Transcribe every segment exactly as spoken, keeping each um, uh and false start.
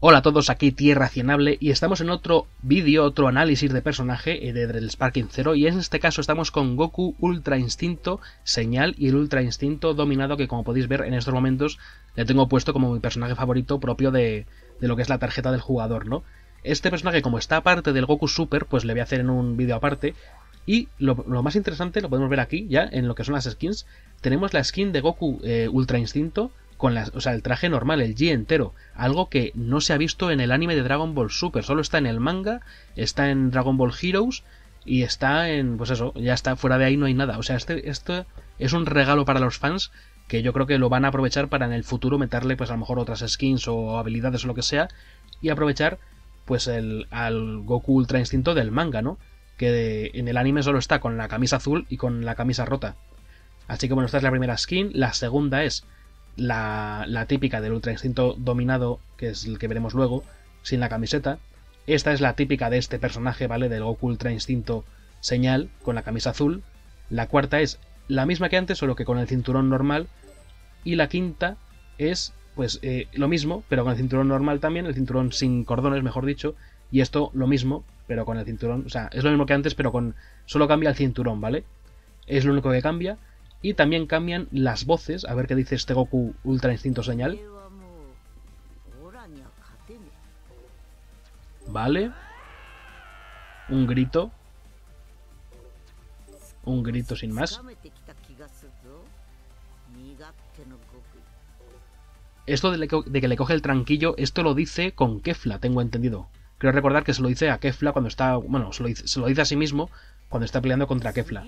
Hola a todos, aquí Tierra cien able y estamos en otro vídeo, otro análisis de personaje del Sparking Zero, y en este caso estamos con Goku Ultra Instinto Señal y el Ultra Instinto Dominado, que como podéis ver en estos momentos le tengo puesto como mi personaje favorito propio de, de lo que es la tarjeta del jugador, ¿no? Este personaje, como está aparte del Goku Super, pues le voy a hacer en un vídeo aparte. Y lo, lo más interesante lo podemos ver aquí ya en lo que son las skins. Tenemos la skin de Goku eh, Ultra Instinto con las, o sea, el traje normal, el G entero, algo que no se ha visto en el anime de Dragon Ball Super, solo está en el manga, está en Dragon Ball Heroes y está en, pues eso, ya está, fuera de ahí no hay nada. O sea, este, este es un regalo para los fans que yo creo que lo van a aprovechar para en el futuro meterle, pues a lo mejor otras skins o habilidades o lo que sea, y aprovechar pues el, al Goku Ultra Instinto del manga, ¿no? Que de, en el anime solo está con la camisa azul y con la camisa rota. Así que bueno, esta es la primera skin. La segunda es La, la típica del Ultra Instinto Dominado, que es el que veremos luego, sin la camiseta. Esta es la típica de este personaje, ¿vale? Del Goku Ultra Instinto Señal, con la camisa azul. La cuarta es la misma que antes, solo que con el cinturón normal. Y la quinta es, pues, eh, lo mismo, pero con el cinturón normal también, el cinturón sin cordones, mejor dicho. Y esto, lo mismo, pero con el cinturón, o sea, es lo mismo que antes, pero con solo cambia el cinturón, ¿vale? Es lo único que cambia. Y también cambian las voces, a ver qué dice este Goku Ultra Instinto Señal. Vale. Un grito. Un grito sin más. Esto de, le, de que le coge el tranquillo, esto lo dice con Kefla, tengo entendido. Creo recordar que se lo dice a Kefla cuando está... Bueno, se lo, se lo dice a sí mismo cuando está peleando contra Kefla.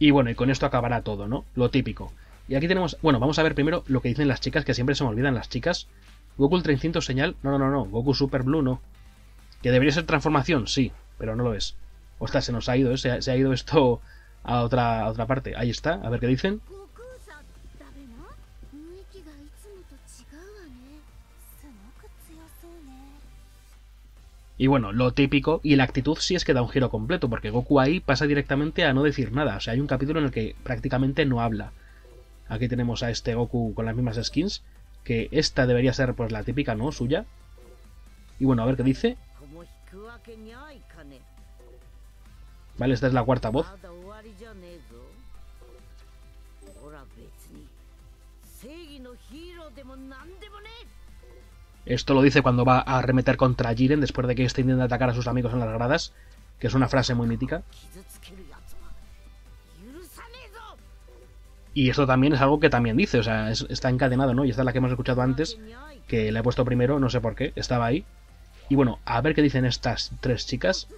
Y bueno, y con esto acabará todo, ¿no? Lo típico. Y aquí tenemos... Bueno, vamos a ver primero lo que dicen las chicas, que siempre se me olvidan las chicas. Goku Ultra Instinto Señal... No, no, no, no. Goku Super Blue no. Que debería ser transformación, sí. Pero no lo es. Ostras, se nos ha ido, ¿eh? Se ha, se ha ido esto a otra, a otra parte. Ahí está. A ver qué dicen. Y bueno, lo típico, y la actitud sí es que da un giro completo, porque Goku ahí pasa directamente a no decir nada. O sea, hay un capítulo en el que prácticamente no habla. Aquí tenemos a este Goku con las mismas skins, que esta debería ser pues la típica, ¿no? Suya. Y bueno, a ver qué dice. Vale, esta es la cuarta voz. Esto lo dice cuando va a arremeter contra Jiren después de que este intenta atacar a sus amigos en las gradas, que es una frase muy mítica. Y esto también es algo que también dice, o sea, es, está encadenado, ¿no? Y esta es la que hemos escuchado antes, que la he puesto primero, no sé por qué, estaba ahí. Y bueno, a ver qué dicen estas tres chicas.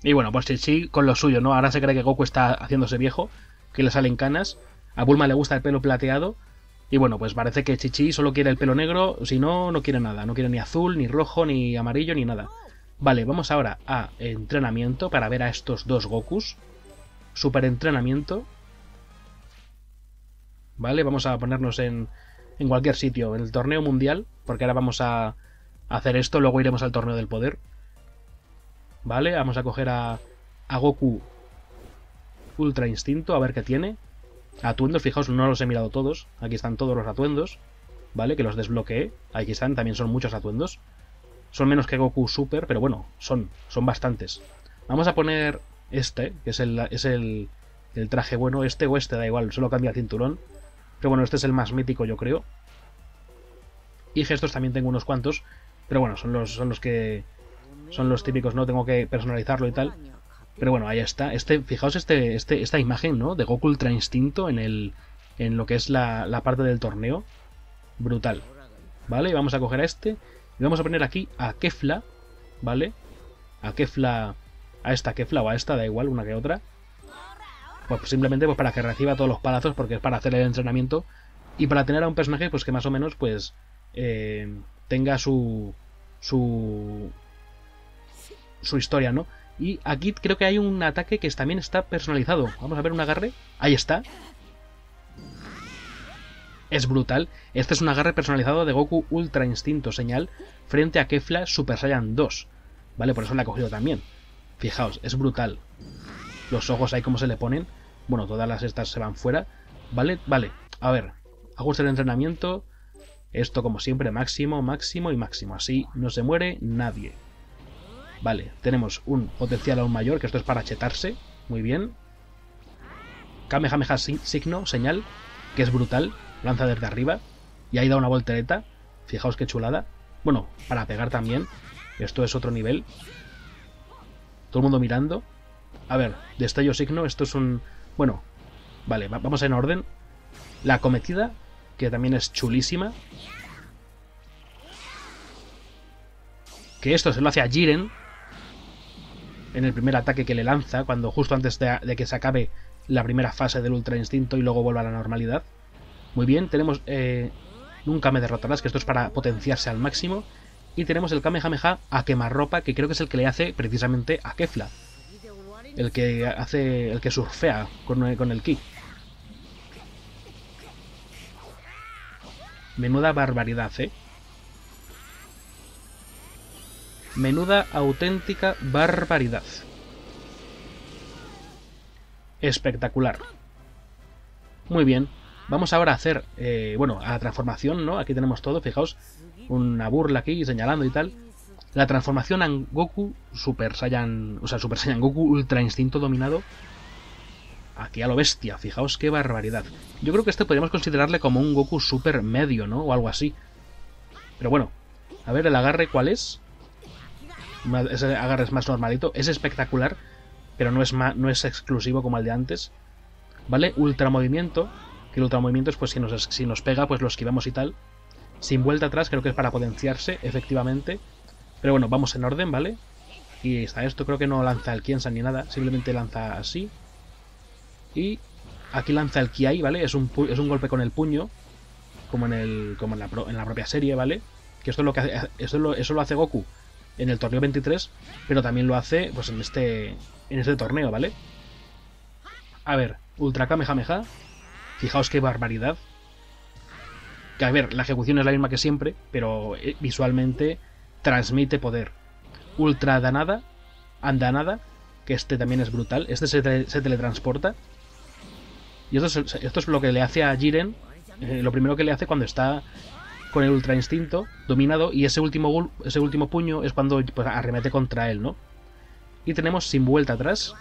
Y bueno, pues Chichi con lo suyo, ¿no? Ahora se cree que Goku está haciéndose viejo, que le salen canas. A Bulma le gusta el pelo plateado. Y bueno, pues parece que Chichi solo quiere el pelo negro. Si no, no quiere nada. No quiere ni azul, ni rojo, ni amarillo, ni nada. Vale, vamos ahora a entrenamiento para ver a estos dos Gokus. Super entrenamiento. Vale, vamos a ponernos en, en cualquier sitio. En el torneo mundial, porque ahora vamos a hacer esto. Luego iremos al torneo del poder. Vale, vamos a coger a, a Goku Ultra Instinto, a ver qué tiene. Atuendos, fijaos, no los he mirado todos. Aquí están todos los atuendos, ¿vale? Que los desbloqueé. Aquí están, también son muchos atuendos. Son menos que Goku Super, pero bueno, son, son bastantes. Vamos a poner este, que es, el, es el, el traje bueno. Este o este, da igual, solo cambia el cinturón. Pero bueno, este es el más mítico, yo creo. Y gestos también tengo unos cuantos, pero bueno, son los, son los que... Son los típicos, ¿no? Tengo que personalizarlo y tal. Pero bueno, ahí está. Este, fijaos este, este, esta imagen, ¿no? De Goku Ultra Instinto en, el, en lo que es la, la parte del torneo. Brutal. ¿Vale? Vamos a coger a este. Y vamos a poner aquí a Kefla. ¿Vale? A Kefla. A esta Kefla o a esta, da igual, una que otra. Pues simplemente pues para que reciba todos los palazos, porque es para hacer el entrenamiento. Y para tener a un personaje pues que más o menos pues eh, tenga su... su... su historia, ¿no? Y aquí creo que hay un ataque que también está personalizado. Vamos a ver un agarre. Ahí está. Es brutal. Este es un agarre personalizado de Goku Ultra Instinto Señal frente a Kefla Super Saiyan dos. Vale, por eso la he cogido también. Fijaos, es brutal. Los ojos ahí como se le ponen. Bueno, todas las estas se van fuera. Vale, vale. A ver, ajuste el entrenamiento. Esto como siempre, máximo, máximo y máximo. Así no se muere nadie. Vale, tenemos un potencial aún mayor, que esto es para chetarse. Muy bien. Kamehameha signo, señal, que es brutal. Lanza desde arriba. Y ahí da una voltereta. Fijaos qué chulada. Bueno, para pegar también. Esto es otro nivel. Todo el mundo mirando. A ver, destello signo. Esto es un... Bueno, vale, vamos en orden. La acometida, que también es chulísima. Que esto se lo hace a Jiren. En el primer ataque que le lanza. Cuando justo antes de, de que se acabe la primera fase del Ultra Instinto. Y luego vuelva a la normalidad. Muy bien, tenemos... Eh, nunca me derrotarás. Que esto es para potenciarse al máximo. Y tenemos el Kamehameha a quemarropa, que creo que es el que le hace precisamente a Kefla. El que hace. El que surfea con, con el ki. Menuda barbaridad, eh. Menuda auténtica barbaridad. Espectacular. Muy bien. Vamos ahora a hacer, eh, bueno, a la transformación, ¿no? Aquí tenemos todo, fijaos, una burla aquí señalando y tal. La transformación a Goku Super Saiyan, o sea, Super Saiyan Goku Ultra Instinto dominado. Aquí a lo bestia, fijaos qué barbaridad. Yo creo que este podríamos considerarle como un Goku Super medio, ¿no? O algo así. Pero bueno, a ver el agarre, ¿cuál es? Ese agarre es más normalito, es espectacular, pero no es, ma no es exclusivo como el de antes. ¿Vale? Ultra movimiento. Que el ultramovimiento es pues si nos, si nos pega, pues lo esquivamos y tal. Sin vuelta atrás, creo que es para potenciarse, efectivamente. Pero bueno, vamos en orden, ¿vale? Y está esto, creo que no lanza el Kiensan ni nada, simplemente lanza así. Y aquí lanza el Kiai, ¿vale? Es un, es un golpe con el puño, como en el como en la, pro, en la propia serie, ¿vale? Que esto es lo que hace, eso lo, eso lo hace Goku en el torneo veintitrés, pero también lo hace pues en este en este torneo, ¿vale? A ver, Ultra Kamehameha. Fijaos qué barbaridad. Que a ver, la ejecución es la misma que siempre, pero visualmente transmite poder. Ultra Danada, Andanada, que este también es brutal. Este se, te, se teletransporta. Y esto es, esto es lo que le hace a Jiren, eh, lo primero que le hace cuando está con el Ultra Instinto dominado. Y ese último, ese último puño es cuando pues, arremete contra él, ¿no? Y tenemos sin vuelta atrás,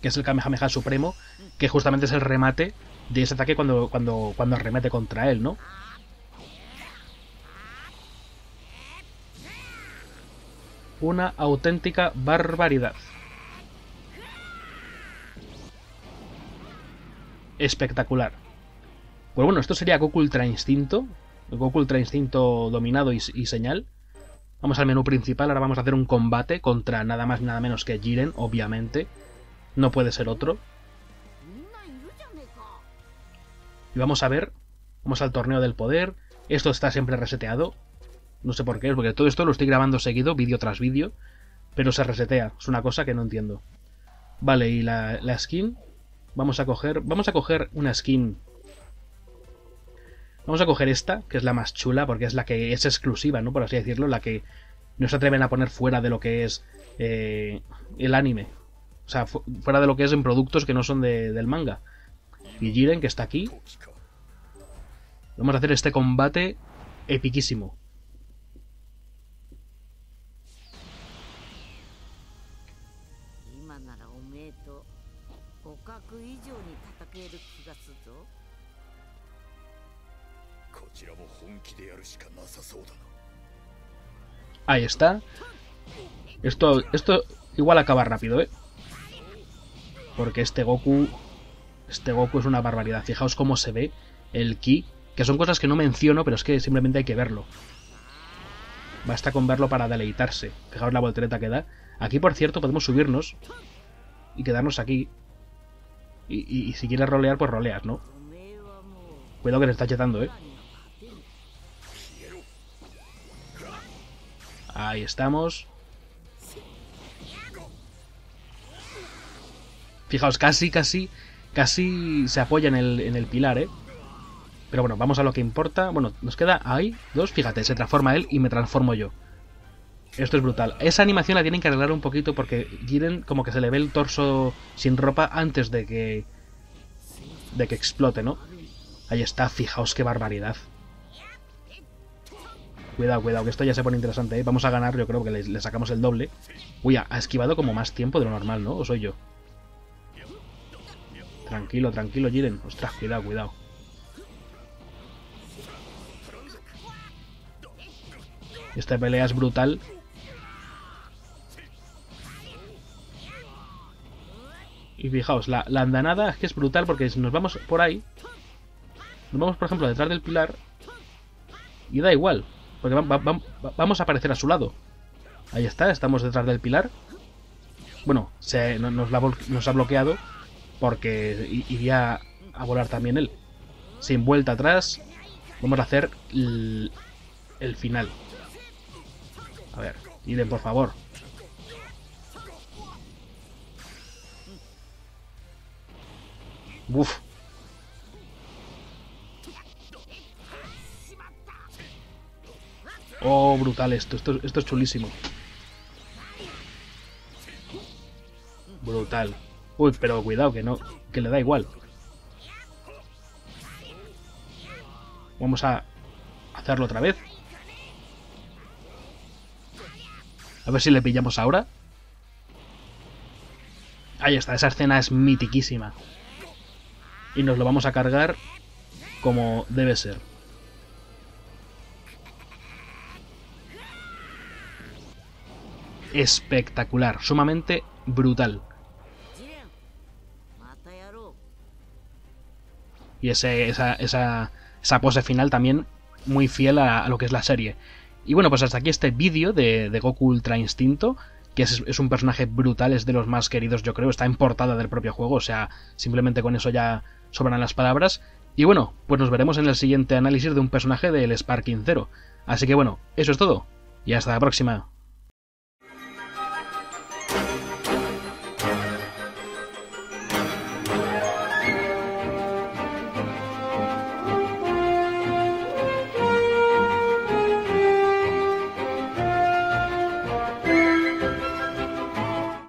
que es el Kamehameha Supremo, que justamente es el remate de ese ataque cuando, cuando, cuando remete contra él, ¿no? Una auténtica barbaridad. Espectacular. Pues bueno, esto sería Goku Ultra Instinto. Goku Ultra Instinto dominado y, y señal. Vamos al menú principal, ahora vamos a hacer un combate contra nada más nada menos que Jiren, obviamente. No puede ser otro. Y vamos a ver. Vamos al torneo del poder. Esto está siempre reseteado. No sé por qué. Porque todo esto lo estoy grabando seguido, vídeo tras vídeo. Pero se resetea. Es una cosa que no entiendo. Vale, y la, la skin. Vamos a coger. Vamos a coger una skin. Vamos a coger esta, que es la más chula, porque es la que es exclusiva, ¿no? Por así decirlo. La que no se atreven a poner fuera de lo que es eh, el anime. O sea, fuera de lo que es en productos que no son de, del manga. Y Jiren, que está aquí. Vamos a hacer este combate epiquísimo. Ahí está. Esto, esto igual acaba rápido, ¿eh? Porque este Goku, este Goku es una barbaridad. Fijaos cómo se ve el ki, que son cosas que no menciono, pero es que simplemente hay que verlo. Basta con verlo para deleitarse. Fijaos la voltereta que da. Aquí, por cierto, podemos subirnos y quedarnos aquí. Y, y, y si quieres rolear, pues roleas, ¿no? Cuidado que le está chetando, ¿eh? Ahí estamos. Fijaos, casi, casi, casi se apoya en el, en el pilar, ¿eh? Pero bueno, vamos a lo que importa. Bueno, nos queda ahí dos. Fíjate, se transforma él y me transformo yo. Esto es brutal. Esa animación la tienen que arreglar un poquito porque Jiren como que se le ve el torso sin ropa antes de que... de que explote, ¿no? Ahí está, fijaos qué barbaridad. Cuidado, cuidado, que esto ya se pone interesante, ¿eh? Vamos a ganar, yo creo que le, le sacamos el doble. Uy, ha esquivado como más tiempo de lo normal, ¿no? ¿O soy yo? Tranquilo, tranquilo, Jiren. Ostras, cuidado, cuidado. Esta pelea es brutal. Y fijaos, la, la andanada es que es brutal porque si nos vamos por ahí, nos vamos, por ejemplo, detrás del pilar y da igual, porque va, va, va, vamos a aparecer a su lado. Ahí está, estamos detrás del pilar. Bueno, se, no, nos, la, nos ha bloqueado porque iría a volar también él. Sin vuelta atrás, vamos a hacer el, el final. A ver, Jiren, por favor. Uf. Oh, brutal esto. Esto, esto es chulísimo. Brutal. Uy, pero cuidado, que no, que le da igual. Vamos a hacerlo otra vez. A ver si le pillamos ahora. Ahí está, esa escena es mitiquísima. Y nos lo vamos a cargar como debe ser. Espectacular, sumamente brutal. Y ese, esa, esa, esa pose final también muy fiel a, a lo que es la serie. Y bueno, pues hasta aquí este vídeo de, de Goku Ultra Instinto, que es, es un personaje brutal, es de los más queridos, yo creo, está en portada del propio juego, o sea, simplemente con eso ya sobran las palabras. Y bueno, pues nos veremos en el siguiente análisis de un personaje del Sparking Zero. Así que bueno, eso es todo, y hasta la próxima.